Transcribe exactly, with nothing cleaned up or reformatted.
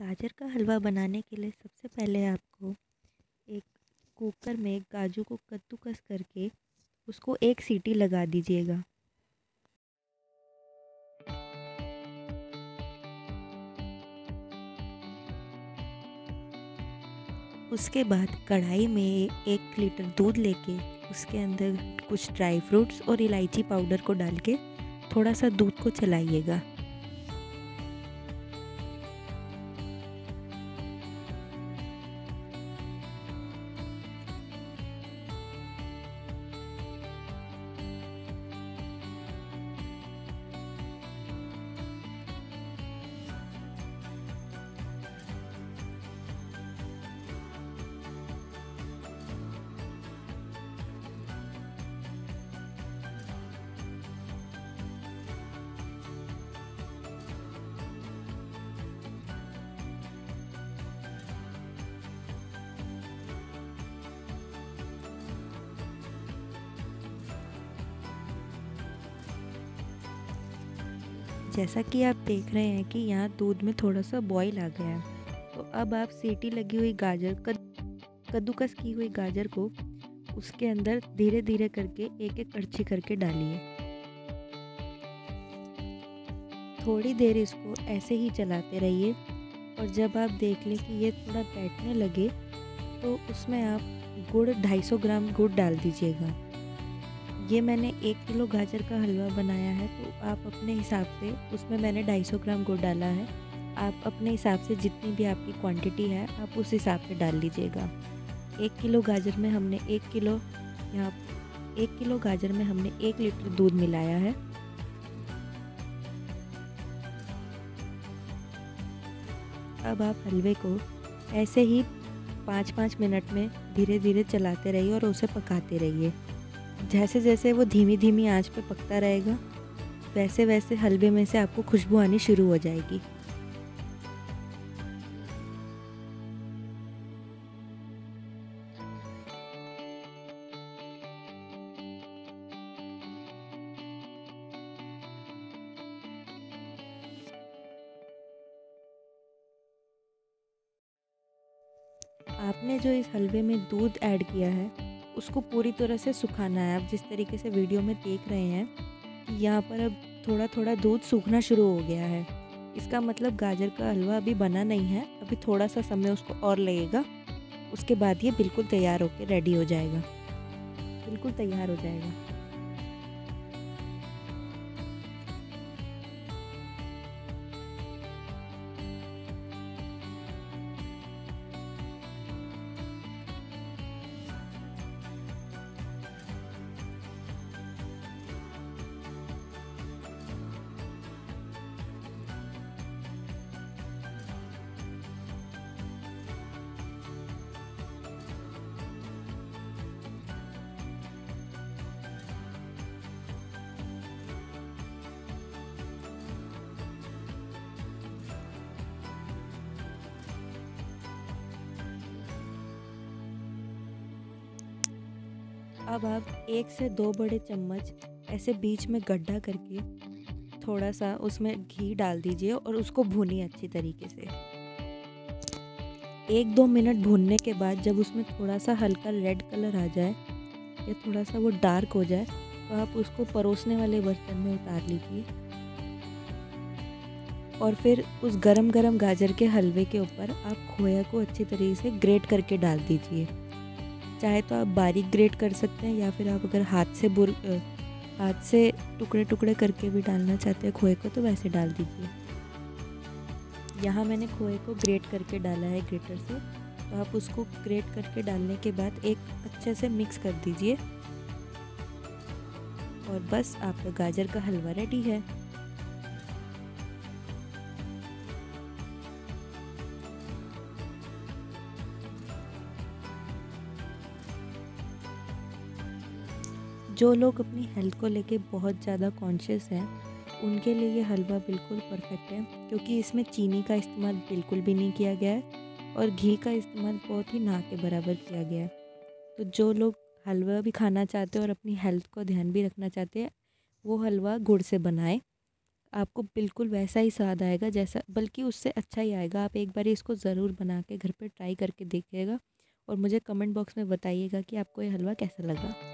गाजर का हलवा बनाने के लिए सबसे पहले आपको एक कुकर में काजू को कद्दूकस करके उसको एक सीटी लगा दीजिएगा। उसके बाद कढ़ाई में एक लीटर दूध लेके उसके अंदर कुछ ड्राई फ्रूट्स और इलायची पाउडर को डाल के थोड़ा सा दूध को चलाइएगा। जैसा कि आप देख रहे हैं कि यहाँ दूध में थोड़ा सा बॉईल आ गया है, तो अब आप सीटी लगी हुई गाजर कद्दूकस की हुई गाजर को उसके अंदर धीरे धीरे करके एक एक कड़छी करके डालिए। थोड़ी देर इसको ऐसे ही चलाते रहिए और जब आप देख लें कि ये थोड़ा बैठने लगे तो उसमें आप गुड़ दो सौ पचास ग्राम गुड़ डाल दीजिएगा। ये मैंने एक किलो गाजर का हलवा बनाया है, तो आप अपने हिसाब से, उसमें मैंने दो सौ पचास ग्राम गुड़ डाला है, आप अपने हिसाब से जितनी भी आपकी क्वांटिटी है आप उस हिसाब से डाल लीजिएगा। एक किलो गाजर में हमने एक किलो यहाँ एक किलो गाजर में हमने एक लीटर दूध मिलाया है। अब आप हलवे को ऐसे ही पाँच पाँच मिनट में धीरे धीरे चलाते रहिए और उसे पकाते रहिए। जैसे जैसे वो धीमी धीमी आंच पे पकता रहेगा वैसे वैसे हलवे में से आपको खुशबू आनी शुरू हो जाएगी। आपने जो इस हलवे में दूध ऐड किया है उसको पूरी तरह से सुखाना है। आप जिस तरीके से वीडियो में देख रहे हैं यहाँ पर अब थोड़ा थोड़ा दूध सूखना शुरू हो गया है, इसका मतलब गाजर का हलवा अभी बना नहीं है, अभी थोड़ा सा समय उसको और लगेगा, उसके बाद ये बिल्कुल तैयार होकर रेडी हो जाएगा बिल्कुल तैयार हो जाएगा। अब आप एक से दो बड़े चम्मच ऐसे बीच में गड्ढा करके थोड़ा सा उसमें घी डाल दीजिए और उसको भूनिए अच्छी तरीके से। एक दो मिनट भूनने के बाद जब उसमें थोड़ा सा हल्का रेड कलर आ जाए या थोड़ा सा वो डार्क हो जाए तो आप उसको परोसने वाले बर्तन में उतार लीजिए और फिर उस गरम गरम गाजर के हलवे के ऊपर आप खोया को अच्छी तरीके से ग्रेट करके डाल दीजिए। चाहे तो आप बारीक ग्रेट कर सकते हैं या फिर आप अगर हाथ से बुर हाथ से टुकड़े टुकड़े करके भी डालना चाहते हैं खोए को तो वैसे डाल दीजिए। यहाँ मैंने खोए को ग्रेट करके डाला है ग्रेटर से, तो आप उसको ग्रेट करके डालने के बाद एक अच्छे से मिक्स कर दीजिए और बस आपका गाजर का हलवा रेडी है। जो लोग अपनी हेल्थ को लेके बहुत ज़्यादा कॉन्शियस हैं उनके लिए ये हलवा बिल्कुल परफेक्ट है, क्योंकि इसमें चीनी का इस्तेमाल बिल्कुल भी नहीं किया गया है और घी का इस्तेमाल बहुत ही ना के बराबर किया गया है। तो जो लोग हलवा भी खाना चाहते हैं और अपनी हेल्थ को ध्यान भी रखना चाहते हैं वो हलवा गुड़ से बनाएं। आपको बिल्कुल वैसा ही स्वाद आएगा, जैसा बल्कि उससे अच्छा ही आएगा। आप एक बार इसको ज़रूर बना के घर पे ट्राई करके देखिएगा और मुझे कमेंट बॉक्स में बताइएगा कि आपको ये हलवा कैसा लगा।